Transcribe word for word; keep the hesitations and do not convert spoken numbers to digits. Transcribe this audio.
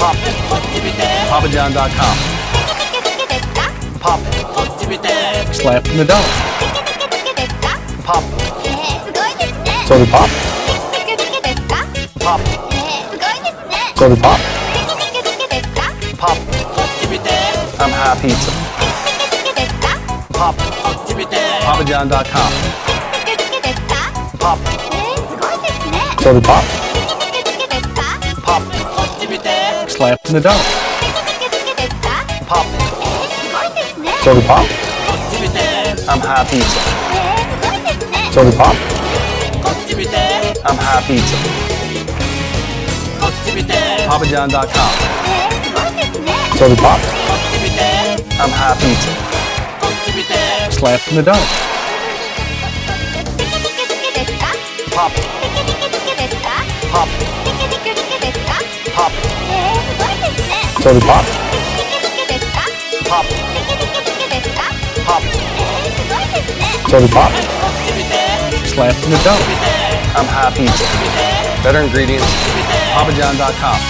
Pop. Papa John dot com. Pop. Slap in the dog. Pop. So the pop. Pop. So the pop. Pop. I'm high pizza. Pop. Papa John dot com. Pop. So the pop. Slap in the dog. Pop. So the pop. I'm high pizza. So the pop. I'm high pizza. Papa John dot com. So the pop. I'm high pizza. Slap in the dog. Pop. Pop. Pop. So the pop. Pop. Pop. So the pop. Slap in the dough. I'm high pizza. Better ingredients. Papa John dot com.